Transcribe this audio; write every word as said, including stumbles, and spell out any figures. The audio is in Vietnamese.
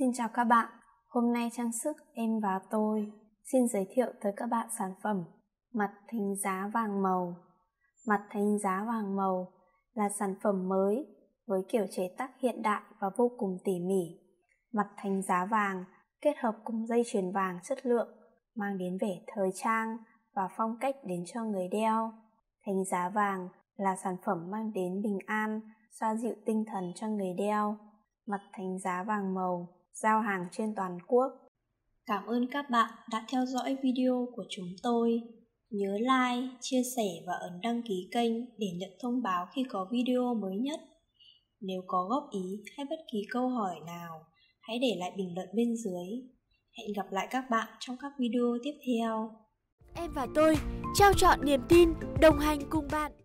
Xin chào các bạn, hôm nay Trang Sức Em và Tôi xin giới thiệu tới các bạn sản phẩm mặt thánh giá vàng màu. Mặt thánh giá vàng màu là sản phẩm mới với kiểu chế tác hiện đại và vô cùng tỉ mỉ. Mặt thánh giá vàng kết hợp cùng dây chuyền vàng chất lượng mang đến vẻ thời trang và phong cách đến cho người đeo. Thánh giá vàng là sản phẩm mang đến bình an, xoa dịu tinh thần cho người đeo. Mặt thánh giá vàng màu giao hàng trên toàn quốc. Cảm ơn các bạn đã theo dõi video của chúng tôi. Nhớ like, chia sẻ và ấn đăng ký kênh để nhận thông báo khi có video mới nhất. Nếu có góp ý hay bất kỳ câu hỏi nào, hãy để lại bình luận bên dưới. Hẹn gặp lại các bạn trong các video tiếp theo. Em và tôi trao trọn niềm tin, đồng hành cùng bạn.